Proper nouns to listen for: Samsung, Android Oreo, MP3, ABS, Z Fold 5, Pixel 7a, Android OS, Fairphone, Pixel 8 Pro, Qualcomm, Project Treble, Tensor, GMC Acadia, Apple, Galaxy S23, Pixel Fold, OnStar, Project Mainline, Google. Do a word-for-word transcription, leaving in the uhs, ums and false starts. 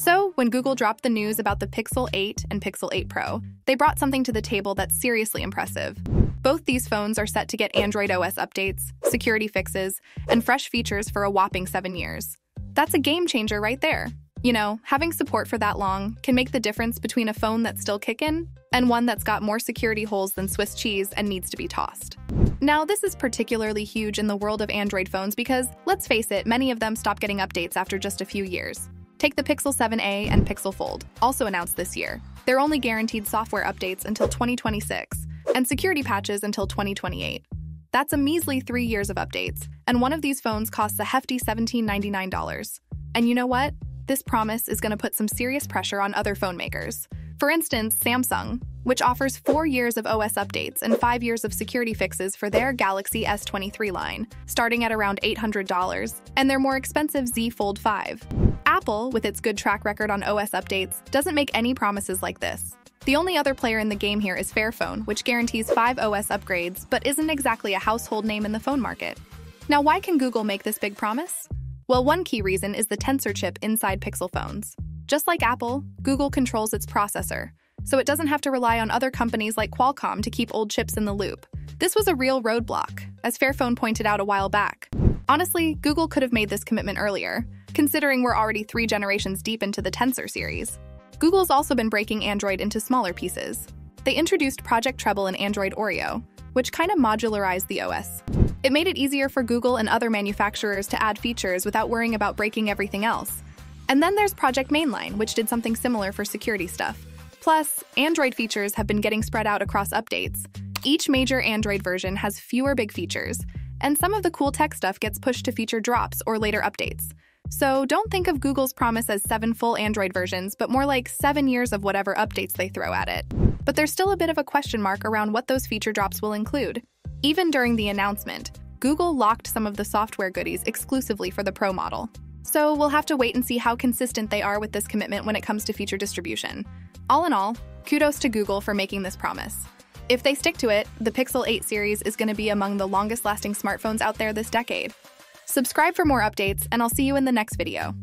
So, when Google dropped the news about the Pixel eight and Pixel eight Pro, they brought something to the table that's seriously impressive. Both these phones are set to get Android O S updates, security fixes, and fresh features for a whopping seven years. That's a game changer right there. You know, having support for that long can make the difference between a phone that's still kicking and one that's got more security holes than Swiss cheese and needs to be tossed. Now, this is particularly huge in the world of Android phones because, let's face it, many of them stop getting updates after just a few years. Take the Pixel seven A and Pixel Fold, also announced this year. They're only guaranteed software updates until twenty twenty-six and security patches until twenty twenty-eight. That's a measly three years of updates, and one of these phones costs a hefty seventeen ninety-nine. And you know what? This promise is going to put some serious pressure on other phone makers. For instance, Samsung, which offers four years of O S updates and five years of security fixes for their Galaxy S twenty-three line, starting at around eight hundred dollars, and their more expensive Z Fold five. Apple, with its good track record on O S updates, doesn't make any promises like this. The only other player in the game here is Fairphone, which guarantees five O S upgrades but isn't exactly a household name in the phone market. Now, why can Google make this big promise? Well, one key reason is the Tensor chip inside Pixel phones. Just like Apple, Google controls its processor, so it doesn't have to rely on other companies like Qualcomm to keep old chips in the loop. This was a real roadblock, as Fairphone pointed out a while back. Honestly, Google could have made this commitment earlier, considering we're already three generations deep into the Tensor series. Google's also been breaking Android into smaller pieces. They introduced Project Treble and Android Oreo, which kind of modularized the O S. It made it easier for Google and other manufacturers to add features without worrying about breaking everything else. And then there's Project Mainline, which did something similar for security stuff. Plus, Android features have been getting spread out across updates. Each major Android version has fewer big features, and some of the cool tech stuff gets pushed to feature drops or later updates. So don't think of Google's promise as seven full Android versions, but more like seven years of whatever updates they throw at it. But there's still a bit of a question mark around what those feature drops will include. Even during the announcement, Google locked some of the software goodies exclusively for the Pro model. So we'll have to wait and see how consistent they are with this commitment when it comes to feature distribution. All in all, kudos to Google for making this promise. If they stick to it, the Pixel eight series is going to be among the longest-lasting smartphones out there this decade. Subscribe for more updates, and I'll see you in the next video.